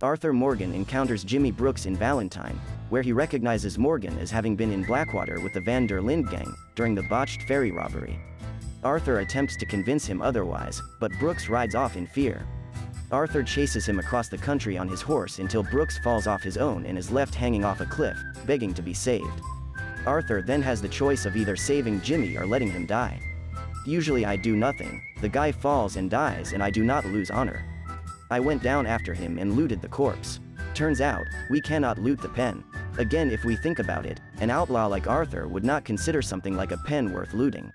Arthur Morgan encounters Jimmy Brooks in Valentine, where he recognizes Morgan as having been in Blackwater with the Van Der Linde gang during the botched ferry robbery. Arthur attempts to convince him otherwise, but Brooks rides off in fear. Arthur chases him across the country on his horse until Brooks falls off his own and is left hanging off a cliff, begging to be saved. Arthur then has the choice of either saving Jimmy or letting him die. Usually I do nothing, the guy falls and dies and I do not lose honor. I went down after him and looted the corpse. Turns out, we cannot loot the pen. Again, if we think about it, an outlaw like Arthur would not consider something like a pen worth looting.